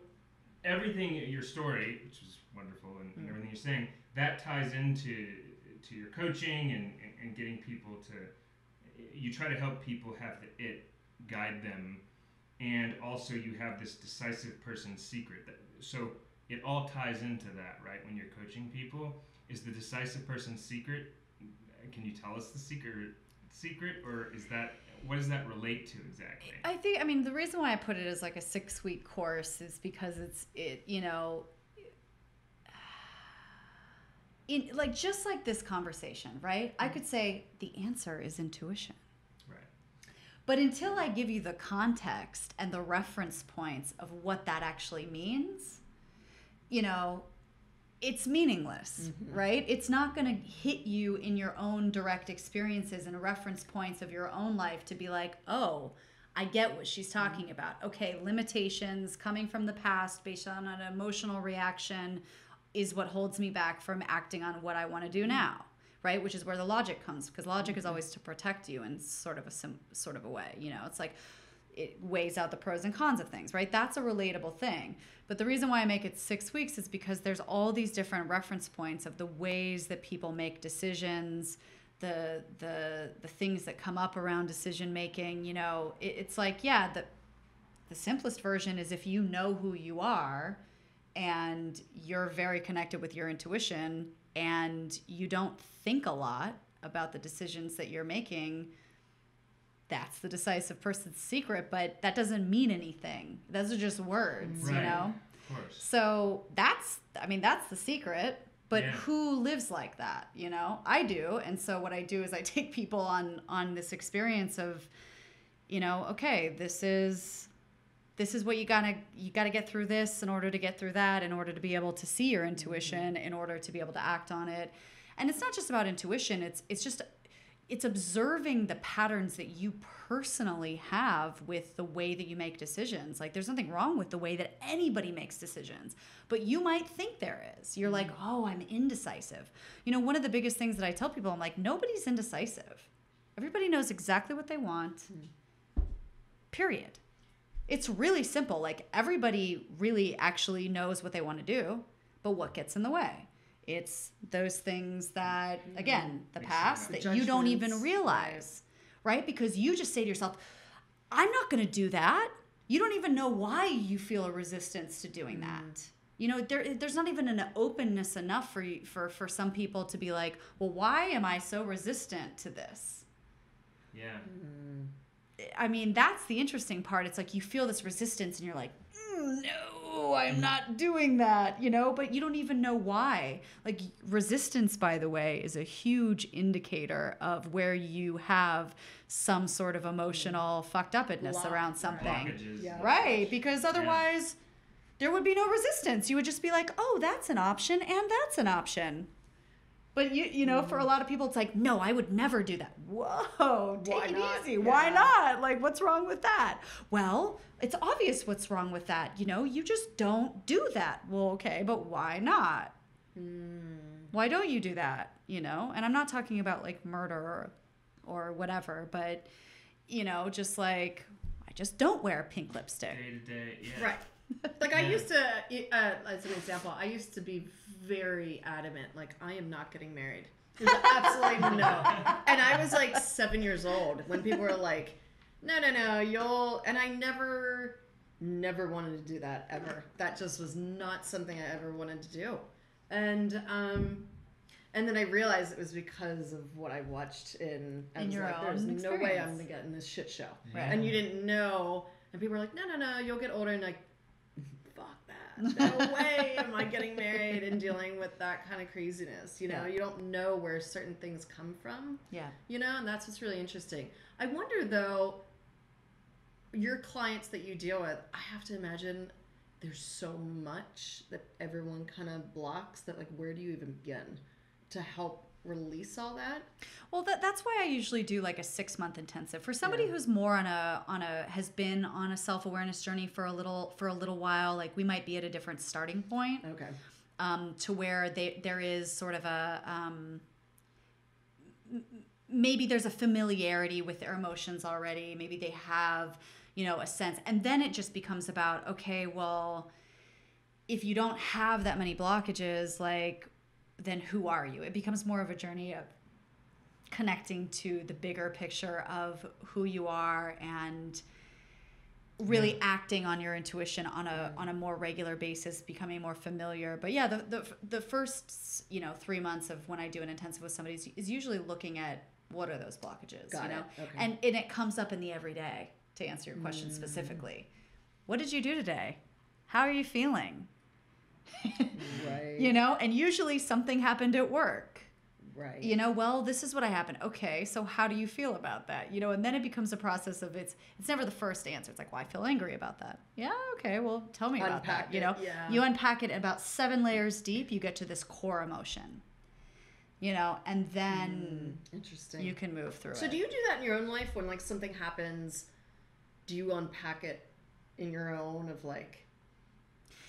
everything your story, which is wonderful, and everything you're saying, that ties into your coaching and getting people to. You try to help people have the it guide them, and also you have this decisive person secret. It all ties into that, right? When you're coaching people, is the decisive person's secret? Can you tell us the secret, or is that, what does that relate to exactly? I mean, the reason why I put it as like a 6-week course is because it's just like this conversation, right? I could say the answer is intuition. But until I give you the context and the reference points of what that actually means, it's meaningless, right? It's not going to hit you in your own direct experiences and reference points of your own life to be like, oh, I get what she's talking about. Okay, limitations coming from the past based on an emotional reaction is what holds me back from acting on what I want to do now, right? Which is where the logic comes, because logic is always to protect you in sort of a way. It's like, it weighs out the pros and cons of things, right? That's a relatable thing. But the reason why I make it 6 weeks is because there's all these different reference points of the ways that people make decisions, the things that come up around decision making. It's like, the simplest version is if you know who you are and you're very connected with your intuition and you don't think a lot about the decisions that you're making, that's the decisive person's secret, but that doesn't mean anything. Those are just words, right. Of course. So that's the secret, but who lives like that, I do. And so what I do is I take people on this experience of, okay, this is what you gotta get through this in order to get through that, in order to be able to see your intuition, in order to be able to act on it. And it's not just about intuition, it's observing the patterns that you personally have with the way that you make decisions. Like, there's nothing wrong with the way that anybody makes decisions, but you might think there is. You're like, oh, I'm indecisive. One of the biggest things that I tell people, I'm like, nobody's indecisive. Everybody knows exactly what they want, period. It's really simple. Like, everybody really actually knows what they want to do, but what gets in the way? It's those things that, again, the past that you don't even realize, right? Because you just say to yourself, I'm not going to do that. You don't even know why you feel a resistance to doing that. There's not even an openness enough for some people to be like, well, why am I so resistant to this? Yeah. I mean, that's the interesting part. It's like you feel this resistance and you're like, no, I'm not doing that, but you don't even know why. Like, resistance, by the way, is a huge indicator of where you have some sort of emotional fucked upness around something. Right, because otherwise there would be no resistance. You would just be like, oh, that's an option and that's an option. But, for a lot of people, it's like, no, I would never do that. Whoa, take it easy. Yeah. Why not? Like, what's wrong with that? Well, it's obvious what's wrong with that. You just don't do that. Well, okay, but why not? Why don't you do that? And I'm not talking about, like, murder or whatever, but, just like, I just don't wear pink lipstick. Day to day, yeah. Right. Like, I used to, as an example, I used to be very adamant, like, I am not getting married. Absolutely no. And I was like 7 years old when people were like, no, and I never wanted to do that ever. That just was not something I ever wanted to do. And then I realized it was because of what I watched in your own experience. There's no way I'm gonna get in this shit show. Right. And you didn't know, and people were like, no, you'll get older, and like, fuck that. No way am I getting married and dealing with that kind of craziness. You know, you don't know where certain things come from. Yeah. You know, and that's what's really interesting. I wonder, though, your clients that you deal with, I have to imagine there's so much that everyone kind of blocks that, like, where do you even begin to help release all that? Well, that's why I usually do like a 6-month intensive for somebody who's more has been on a self-awareness journey for a little while. Like, we might be at a different starting point. Okay. To where there is sort of a maybe there's a familiarity with their emotions already. Maybe they have, you know, a sense, and then it just becomes about, okay, well, if you don't have that many blockages, like, then who are you? It becomes more of a journey of connecting to the bigger picture of who you are and really acting on your intuition on a more regular basis, becoming more familiar. But yeah, the first, you know, 3 months of when I do an intensive with somebody is usually looking at what are those blockages, you know? Okay. And it comes up in the everyday, to answer your question specifically. What did you do today? How are you feeling? Right. You know, and usually something happened at work. Right. You know, well, this is what happened. Okay, so how do you feel about that? You know, and then it becomes a process of it's never the first answer. It's like, well, I feel angry about that. Yeah, okay, well, tell me about that. You know, you unpack it about 7 layers deep, you get to this core emotion. You know, and then interesting. You can move through it. So do you do that in your own life when, like, something happens? Do you unpack it in your own of, like,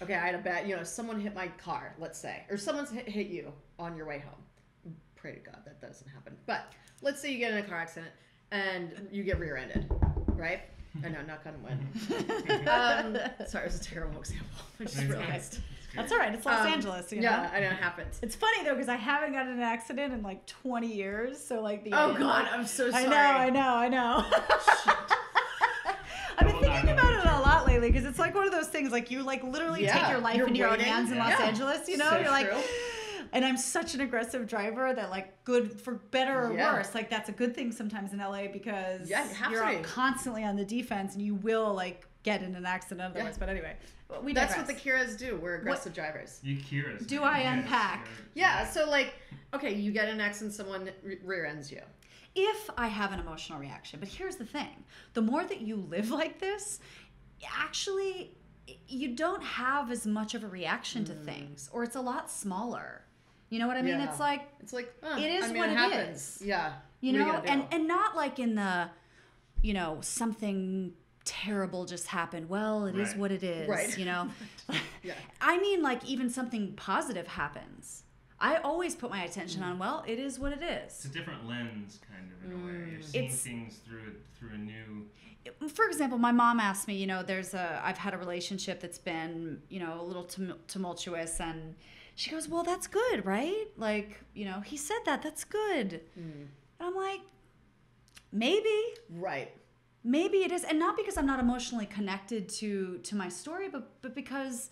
okay, I had a bad, you know, someone hit my car, let's say, or someone's hit you on your way home. Pray to God that doesn't happen. But let's say you get in a car accident and you get rear-ended, right? I know, knock on wood. Sorry, it was a terrible example. I just realized. That's all right. It's Los Angeles, you know? Yeah, I know, it happens. It's funny, though, because I haven't gotten in an accident in, like, 20 years, so, like, the... Oh, end, God, I'm so sorry. I know. I've been thinking about it a lot lately because it's like one of those things, like, you, like, literally take your life into your own hands in Los Angeles, you know? So you're like, true. And I'm such an aggressive driver that, like, good for better or worse, like, that's a good thing sometimes in LA because you're constantly on the defense and you will, like, get in an accident otherwise. But anyway, we digress. That's what the Kirras do. We're aggressive drivers. You Kirras. Do I unpack? Yeah. So, like, okay, you get in an accident, someone rear ends you. If I have an emotional reaction. But here's the thing. The more that you live like this, actually, you don't have as much of a reaction to things. Or it's a lot smaller. You know what I mean? Yeah. It's like it is, I mean, what it happens. Is. Yeah. You know? And not like in the, you know, something terrible just happened. Well, it is what it is. Right. You know? Yeah. I mean, like, even something positive happens. I always put my attention on, well, it is what it is. It's a different lens, kind of, in a way. You're seeing things through a new... For example, my mom asked me, you know, I've had a relationship that's been, you know, a little tumultuous, and she goes, well, that's good, right? Like, you know, he said that's good. And I'm like, maybe. Right. Maybe it is. And not because I'm not emotionally connected to my story, but because...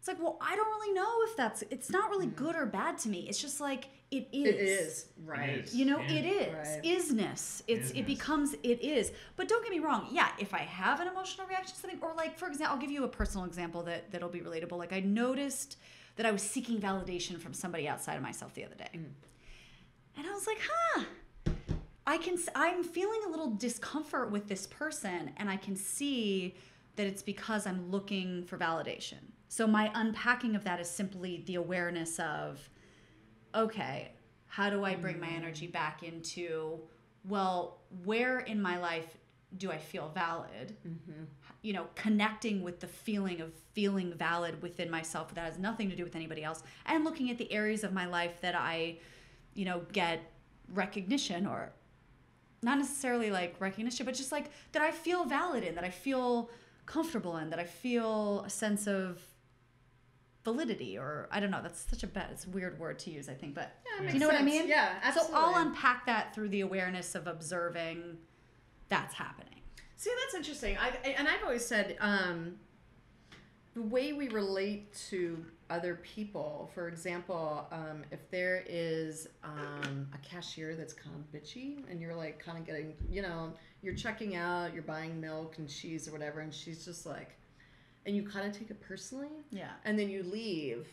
It's like, well, I don't really know if it's not really good or bad to me. It's just like, it is. It is, right. It is. You know, it is. Right. Isness. It becomes, it is. But don't get me wrong. Yeah, if I have an emotional reaction to something, or, like, for example, I'll give you a personal example that'll be relatable. Like, I noticed that I was seeking validation from somebody outside of myself the other day. And I was like, I'm feeling a little discomfort with this person, and I can see that it's because I'm looking for validation. So my unpacking of that is simply the awareness of, okay, how do I bring my energy back into, well, where in my life do I feel valid? You know, connecting with the feeling of feeling valid within myself that has nothing to do with anybody else, and looking at the areas of my life that I, you know, get recognition, or not necessarily like recognition, but just like that I feel valid in, that I feel comfortable in, that I feel a sense of validity, or I don't know, that's such it's a weird word to use, I think, but do you know what I mean? Yeah, absolutely. So I'll unpack that through the awareness of observing that's happening. See, that's interesting. I've always said the way we relate to other people, for example, if there is a cashier that's kind of bitchy and you're like kind of getting, you know, you're checking out, you're buying milk and cheese or whatever, and she's just like, and you kind of take it personally. Yeah. And then you leave,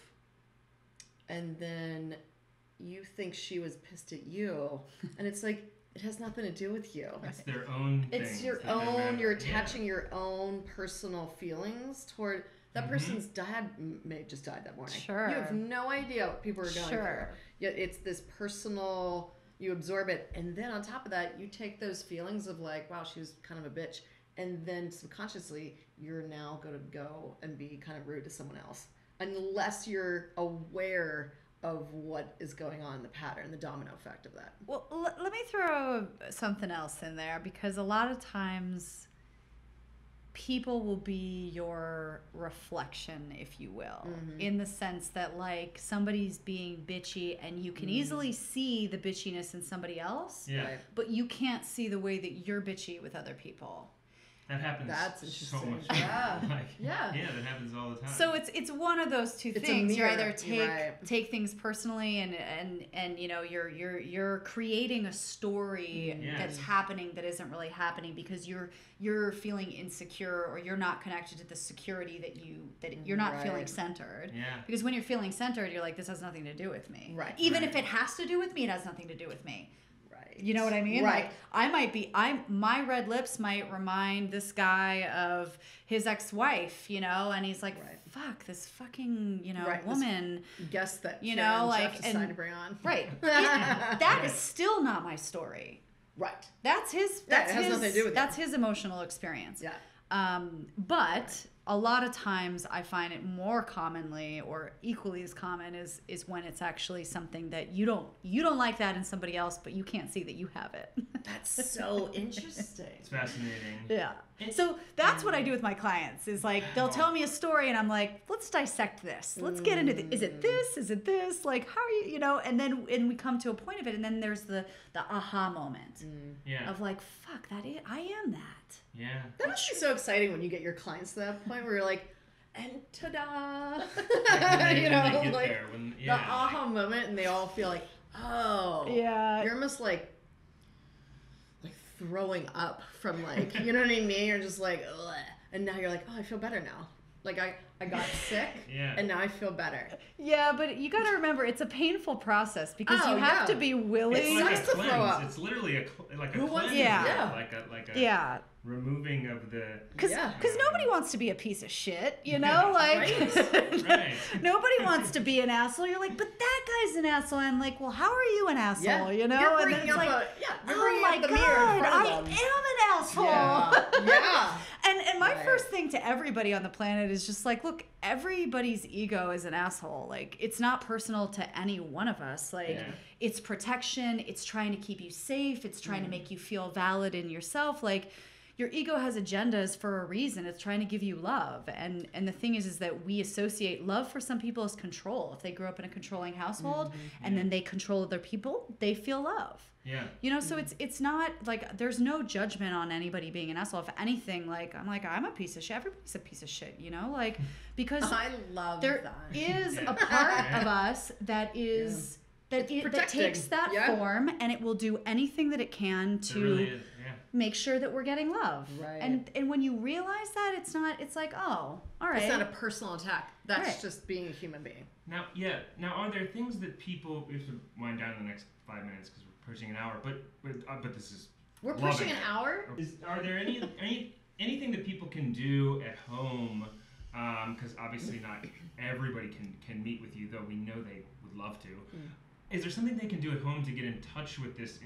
and then you think she was pissed at you, and it's like, it has nothing to do with you. It's their own thing. It's your own, you're attaching your own personal feelings toward, that person's dad may have just died that morning. Sure. You have no idea what people are going through. Yet it's this personal, you absorb it, and then on top of that, you take those feelings of like, wow, she was kind of a bitch, and then subconsciously, you're now going to go and be kind of rude to someone else. Unless you're aware of what is going on in the pattern, the domino effect of that. Well, let me throw something else in there, because a lot of times people will be your reflection, if you will, in the sense that like somebody's being bitchy and you can easily see the bitchiness in somebody else, but you can't see the way that you're bitchy with other people. That happens. That's interesting. So much. Yeah. Like, yeah, that happens all the time. So it's one of those two things. You either take things personally, and you know, you're creating a story that's happening that isn't really happening, because you're feeling insecure, or you're not connected to the security that you're not feeling centered. Yeah. Because when you're feeling centered, you're like, this has nothing to do with me. Right. Even if it has to do with me, it has nothing to do with me. You know what I mean? Right. Like, my red lips might remind this guy of his ex-wife, you know, and he's like, fuck, this fucking, you know, woman. Guess that, you know, like, and to bring on. Right. That is still not my story. Right. That's his, has nothing to do with it. That's his emotional experience. Yeah. But a lot of times I find it more commonly, or equally as common, is when it's actually something that you don't like that in somebody else, but you can't see that you have it. That's so interesting. It's fascinating. Yeah. So that's what I do with my clients, is like, they'll tell me a story and I'm like, let's dissect this. Let's get into the, is it this? Is it this? Like, how are you, you know, and we come to a point of it, and then there's the aha moment of like, fuck, that is, I am that. Yeah. That must be so exciting when you get your clients to that point where you're like, and ta-da, you know, like the aha moment, and they all feel like, oh, yeah, you're almost like throwing up from like, you know what I mean? You're just like, ugh. And now you're like, oh, I feel better now. Like I got sick and now I feel better. Yeah, but you got to remember, it's a painful process, because you have to be willing. It's like to throw up. It's literally like a cleanse. Yeah. Like a removing of the... Because nobody wants to be a piece of shit, you know? Nobody wants to be an asshole. You're like, but that guy's an asshole. I'm like, well, how are you an asshole, you know? You're bringing up I am an asshole. Yeah. And my first thing to everybody on the planet is just like, look, everybody's ego is an asshole. Like, it's not personal to any one of us. Like, it's protection. It's trying to keep you safe. It's trying to make you feel valid in yourself. Like... Your ego has agendas for a reason. It's trying to give you love. And the thing is that we associate love for some people as control. If they grew up in a controlling household and then they control other people, they feel love. Yeah. You know, so it's not like, there's no judgment on anybody being an asshole. If anything, like, I'm like, I'm a piece of shit. Everybody's a piece of shit, you know? Like, because I love there that. Is a part of us that is, that takes that form, and it will do anything that it can to... It really is. Make sure that we're getting love. Right. And when you realize that, it's not, it's like, oh, all right. It's not a personal attack. That's just being a human being. Now, Now, are there things that people, we have to wind down in the next 5 minutes because we're pushing an hour, but this is... We're pushing an hour? Are there anything that people can do at home? Because obviously not everybody can meet with you, though we know they would love to. Is there something they can do at home to get in touch with this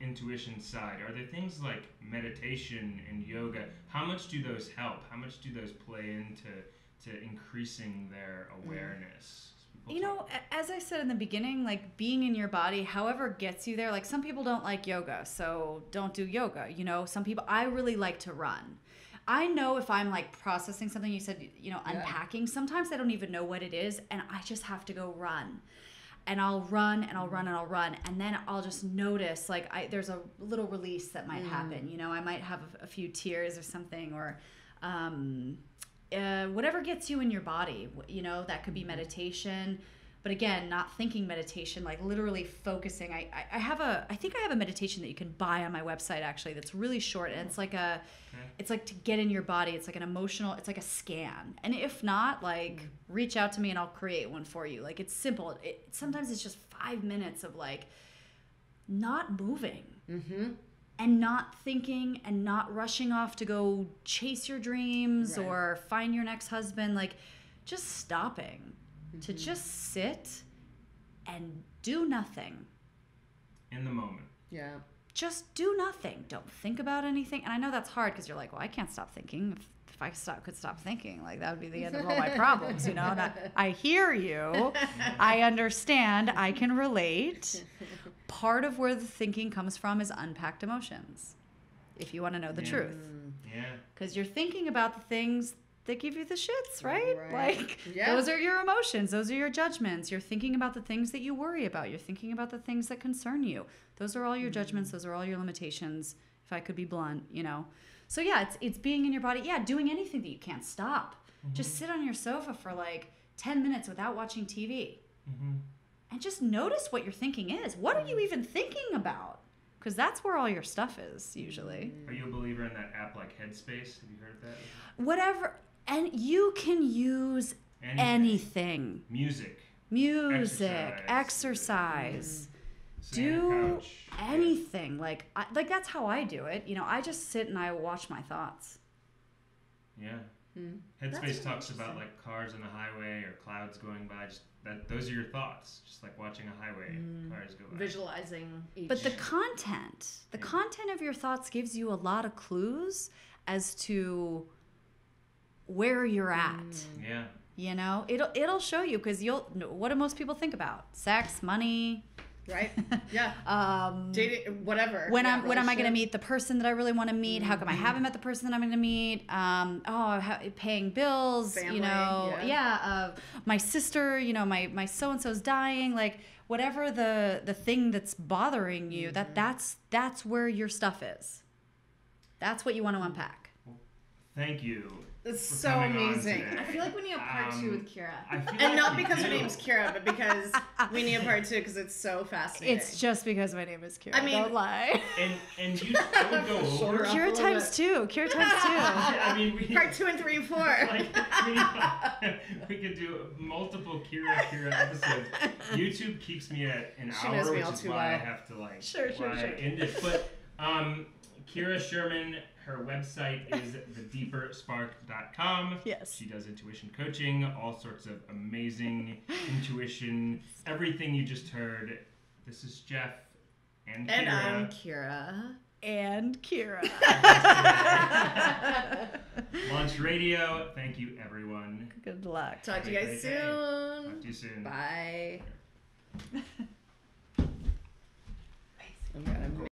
intuition side? Are there things like meditation and yoga? How much do those help? How much do those play into increasing their awareness? You know, as I said in the beginning, like being in your body, however gets you there. Like some people don't like yoga, so don't do yoga. You know, some people, I really like to run. I know if I'm like processing something, you said, you know, unpacking. Sometimes I don't even know what it is, and I just have to go run. And I'll run and I'll run and I'll run, and then I'll just notice like there's a little release that might happen. You know, I might have a few tears or something, or whatever gets you in your body. You know, that could be meditation. But again, not thinking meditation, like literally focusing. I think I have a meditation that you can buy on my website actually that's really short, and it's like a, it's like to get in your body. It's like an emotional, it's like a scan. And if not, like reach out to me and I'll create one for you. Like it's simple. Sometimes it's just 5 minutes of like not moving. Mm-hmm. And not thinking and not rushing off to go chase your dreams or find your next husband. Like just stopping to just sit and do nothing. In the moment. Yeah. Just do nothing. Don't think about anything. And I know that's hard because you're like, well, I can't stop thinking. If I could stop thinking, like that would be the end of all my problems, you know? And I hear you. I understand. I can relate. Part of where the thinking comes from is unpacked emotions, if you want to know the truth. Yeah. Because you're thinking about the things that give you the shits, right? Like, those are your emotions. Those are your judgments. You're thinking about the things that you worry about. You're thinking about the things that concern you. Those are all your judgments. Those are all your limitations, if I could be blunt, you know? So, yeah, it's being in your body. Yeah, doing anything that you can't stop. Mm-hmm. Just sit on your sofa for, like, 10 minutes without watching TV. Mm-hmm. And just notice what your thinking is. What are you even thinking about? Because that's where all your stuff is, usually. Are you a believer in that app like Headspace? Have you heard of that? Whatever. And you can use anything. Music. Exercise. Do anything. Like that's how I do it. You know, I just sit and I watch my thoughts. Yeah. Headspace talks about like cars on the highway or clouds going by. Just that, those are your thoughts. Just like watching a highway, cars go by. Visualizing each. But the content, content of your thoughts gives you a lot of clues as to where you're at. Yeah. You know, it'll show you, because what do most people think about? Sex, money. Right. Yeah. Dating, whatever. When am I going to meet the person that I really want to meet? How come I haven't met the person that I'm going to meet? Paying bills. Family, you know. Yeah. My sister. You know, my so and so's dying. Like whatever the thing that's bothering you. That's where your stuff is. That's what you want to unpack. Thank you. It's so amazing. I feel like we need a part two with Kirra. And not because her name's Kirra, but because we need a part two because it's so fascinating. It's just because my name is Kirra. I mean, don't lie. And you don't go over. Kirra times two. Kirra times two. I mean, part 2 and 3 and 4. Like, we could do multiple Kirra episodes. YouTube keeps me at an hour, which is why I have to like end it. But Kirra Sherman. Her website is thedeeperspark.com. Yes. She does intuition coaching, all sorts of amazing intuition, everything you just heard. This is Jeff and Kirra. And I'm Kirra. And Kirra. Launch Radio. Thank you, everyone. Good luck. Talk to you guys soon. Talk to you soon. Bye. Amazing. Oh my God,